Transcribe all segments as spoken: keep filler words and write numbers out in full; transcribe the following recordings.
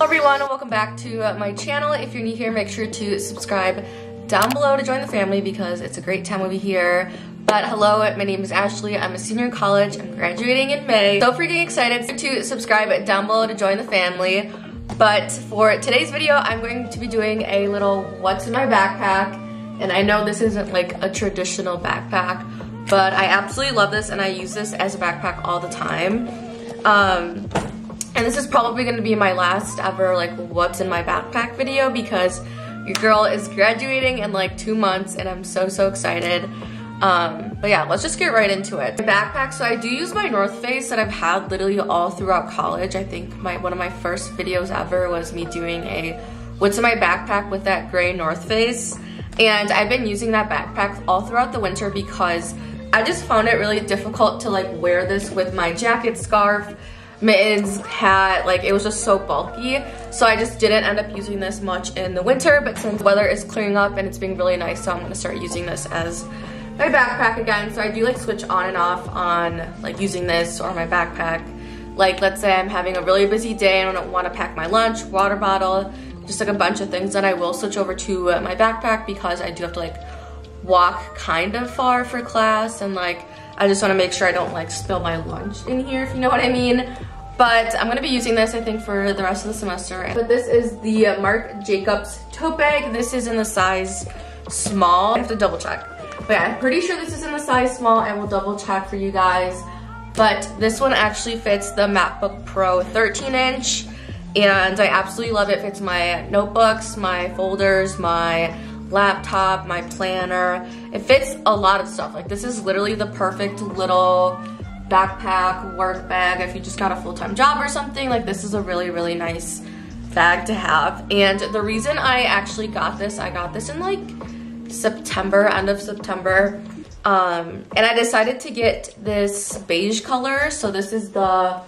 Hello everyone, welcome back to my channel. If you're new here, make sure to subscribe down below to join the family because it's a great time over here. But hello, my name is Ashley. I'm a senior in college. I'm graduating in May. So freaking excited to subscribe down below to join the family. But for today's video, I'm going to be doing a little what's in my backpack. And I know this isn't like a traditional backpack, but I absolutely love this and I use this as a backpack all the time. Um, and this is probably gonna be my last ever like what's in my backpack video because your girl is graduating in like two months and I'm so, so excited. Um, but yeah, let's just get right into it. My backpack, so I do use my North Face that I've had literally all throughout college. I think my one of my first videos ever was me doing a what's in my backpack with that gray North Face. And I've been using that backpack all throughout the winter because I just found it really difficult to like wear this with my jacket, scarf, mittens, hat. Like it was just so bulky. So I just didn't end up using this much in the winter, but since the weather is clearing up and it's being really nice, so I'm gonna start using this as my backpack again. So I do like switch on and off on like using this or my backpack. Like let's say I'm having a really busy day and I don't wanna pack my lunch, water bottle, just like a bunch of things that I will switch over to my backpack because I do have to like walk kind of far for class and like I just want to make sure I don't like spill my lunch in here, if you know what I mean. But I'm going to be using this I think for the rest of the semester. But this is the Marc Jacobs tote bag. This is in the size small. I have to double check. But yeah, I'm pretty sure this is in the size small and we'll double check for you guys. But this one actually fits the MacBook Pro thirteen inch and I absolutely love it. It fits my notebooks, my folders, my laptop, my planner. It fits a lot of stuff. Like this is literally the perfect little backpack, work bag. If you just got a full-time job or something, like this is a really, really nice bag to have. And the reason I actually got this, I got this in like September, end of September. Um, and I decided to get this beige color. So this is the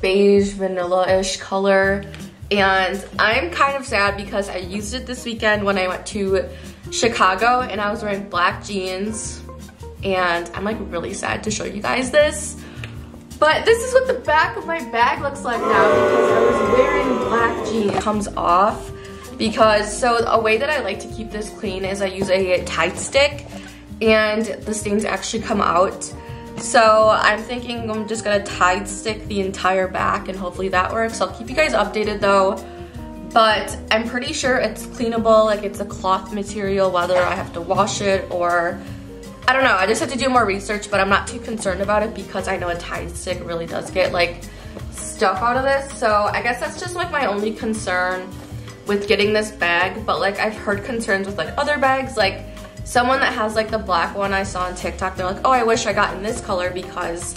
beige vanilla-ish color. And I'm kind of sad because I used it this weekend when I went to Chicago and I was wearing black jeans. And I'm like really sad to show you guys this. But this is what the back of my bag looks like now because I was wearing black jeans. It comes off because, so a way that I like to keep this clean is I use a Tide stick and the stains actually come out. So I'm thinking I'm just gonna Tide stick the entire back and hopefully that works. I'll keep you guys updated though, but I'm pretty sure it's cleanable. Like it's a cloth material, whether I have to wash it or I don't know. I just have to do more research, but I'm not too concerned about it because I know a Tide stick really does get like stuff out of this. So I guess that's just like my only concern with getting this bag. But like I've heard concerns with like other bags, like someone that has like the black one I saw on TikTok, they're like, oh, I wish I got in this color because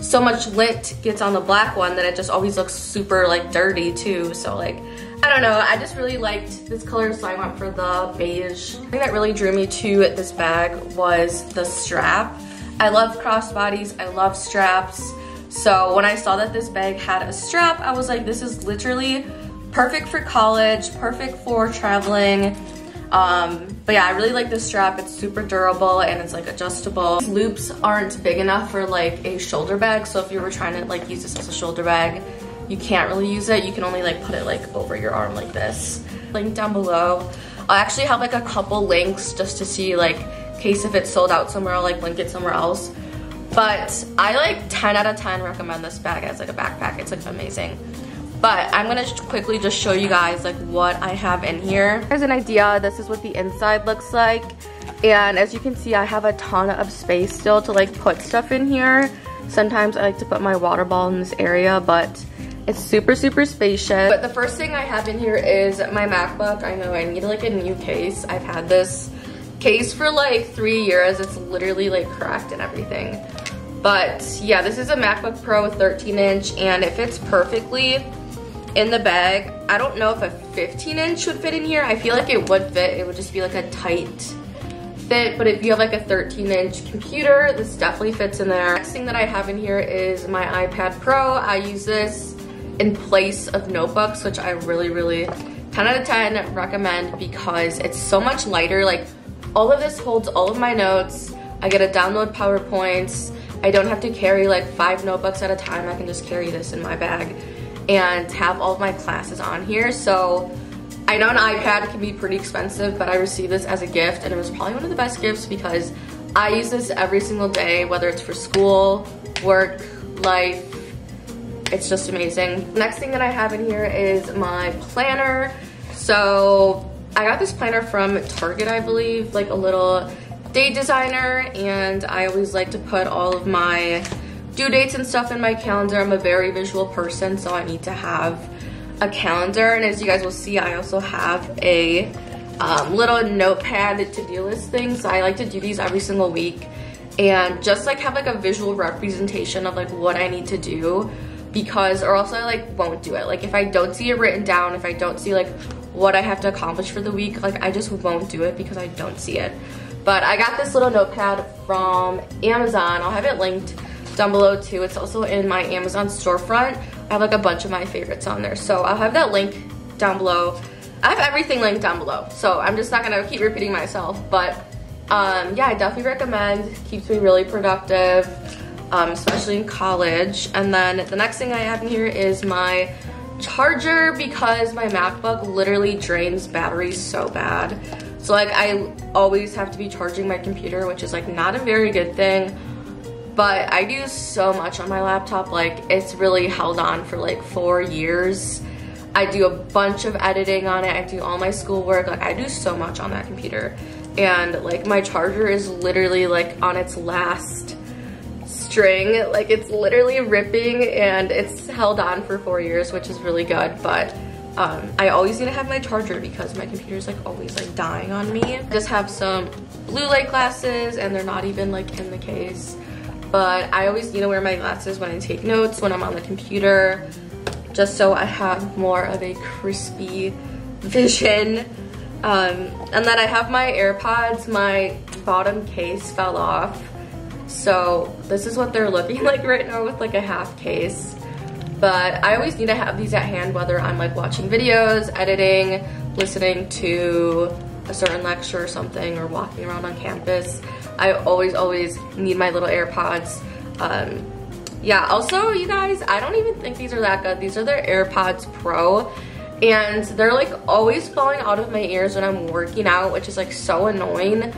so much lint gets on the black one that it just always looks super like dirty too. So like, I don't know, I just really liked this color so I went for the beige. The thing that really drew me to this bag was the strap. I love crossbodies, I love straps. So when I saw that this bag had a strap, I was like, this is literally perfect for college, perfect for traveling. Um, but yeah, I really like this strap. It's super durable and it's like adjustable. These loops aren't big enough for like a shoulder bag. So if you were trying to like use this as a shoulder bag, you can't really use it. You can only like put it like over your arm like this. Link down below. I'll actually have like a couple links just to see like in case if it's sold out somewhere, I'll like link it somewhere else. But I like ten out of ten recommend this bag as like a backpack. It's like amazing. But I'm gonna quickly just show you guys like what I have in here. Here's an idea, this is what the inside looks like. And as you can see, I have a ton of space still to like put stuff in here. Sometimes I like to put my water bottle in this area, but it's super, super spacious. But the first thing I have in here is my MacBook. I know I need like a new case. I've had this case for like three years. It's literally like cracked and everything. But yeah, this is a MacBook Pro thirteen inch and it fits perfectly in the bag. I don't know if a fifteen inch would fit in here. I feel like it would fit. It would just be like a tight fit, but if you have like a thirteen inch computer, this definitely fits in there. Next thing that I have in here is my iPad Pro. I use this in place of notebooks, which I really, really ten out of ten recommend because it's so much lighter. Like all of this holds all of my notes. I get to download PowerPoints. I don't have to carry like five notebooks at a time. I can just carry this in my bag. and have all of my classes on here. So I know an iPad can be pretty expensive, but I received this as a gift, and it was probably one of the best gifts because I use this every single day, whether it's for school, work, life. It's just amazing. Next thing that I have in here is my planner. So I got this planner from Target, I believe, like a little day designer, and I always like to put all of my due dates and stuff in my calendar. I'm a very visual person, so I need to have a calendar, and as you guys will see, I also have a um, little notepad to-do list thing, so I like to do these every single week and just like have like a visual representation of like what I need to do, because or else I like won't do it. Like if I don't see it written down, if I don't see like what I have to accomplish for the week, like I just won't do it because I don't see it. But I got this little notepad from Amazon. I'll have it linked down below too. It's also in my Amazon storefront. I have like a bunch of my favorites on there, so I'll have that link down below. I have everything linked down below, so I'm just not gonna keep repeating myself, but um, yeah, I definitely recommend. Keeps me really productive, um, especially in college. And then the next thing I have in here is my charger, because my MacBook literally drains batteries so bad. So like I always have to be charging my computer, which is like not a very good thing. But I do so much on my laptop, like it's really held on for like four years. I do a bunch of editing on it, I do all my schoolwork, like I do so much on that computer. And like my charger is literally like on its last string, like it's literally ripping, and it's held on for four years, which is really good, but um, I always need to have my charger because my computer's like always like dying on me. I just have some blue light glasses, and they're not even like in the case. But I always need to wear my glasses when I take notes, when I'm on the computer, just so I have more of a crispy vision. Um, and then I have my AirPods. My bottom case fell off. So this is what they're looking like right now with like a half case. But I always need to have these at hand, whether I'm like watching videos, editing, listening to a certain lecture or something, or walking around on campus. I always, always need my little AirPods. Um, yeah, also you guys, I don't even think these are that good. These are their AirPods Pro, and they're like always falling out of my ears when I'm working out, which is like so annoying.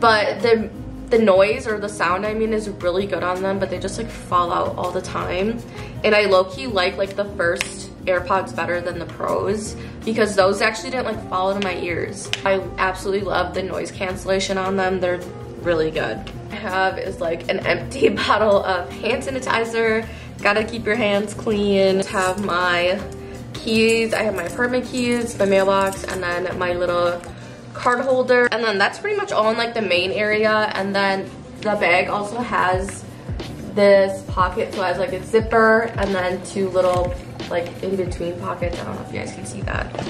But the, the noise, or the sound I mean, is really good on them, but they just like fall out all the time. And I low-key like like the first AirPods better than the Pros, because those actually didn't like fall out of my ears. I absolutely love the noise cancellation on them. They're really good. I have is like an empty bottle of hand sanitizer. Gotta keep your hands clean. I have my keys. I have my apartment keys, my mailbox, and then my little card holder. And then that's pretty much all in like the main area. And then the bag also has this pocket, so it has like a zipper and then two little like in between pockets. I don't know if you guys can see that.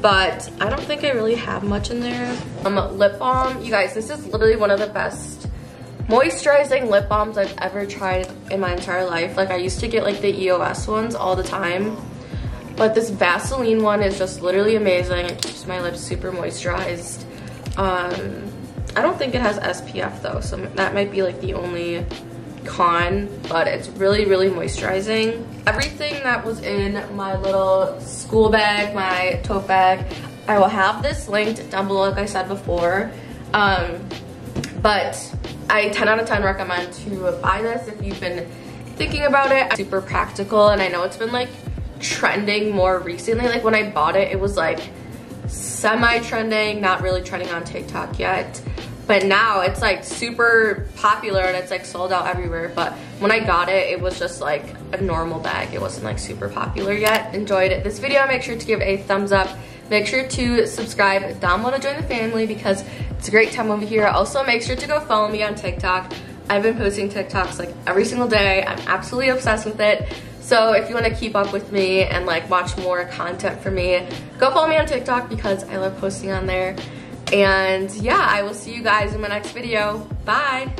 But I don't think I really have much in there. Um, lip balm, you guys, this is literally one of the best moisturizing lip balms I've ever tried in my entire life. Like I used to get like the E O S ones all the time, but this Vaseline one is just literally amazing. It keeps my lips super moisturized. Um, I don't think it has S P F though, so that might be like the only con, but it's really, really moisturizing. Everything that was in my little school bag, my tote bag, I will have this linked down below like I said before. Um, but I ten out of ten recommend to buy this if you've been thinking about it. It's super practical, and I know it's been like trending more recently. Like when I bought it, it was like semi-trending, not really trending on TikTok yet. But now it's like super popular and it's like sold out everywhere. But when I got it, it was just like a normal bag. It wasn't like super popular yet. Enjoyed this video, make sure to give a thumbs up. Make sure to subscribe down below to join the family because it's a great time over here. Also, make sure to go follow me on TikTok. I've been posting TikToks like every single day. I'm absolutely obsessed with it. So if you want to keep up with me and like watch more content from me, go follow me on TikTok because I love posting on there. And yeah, I will see you guys in my next video. Bye!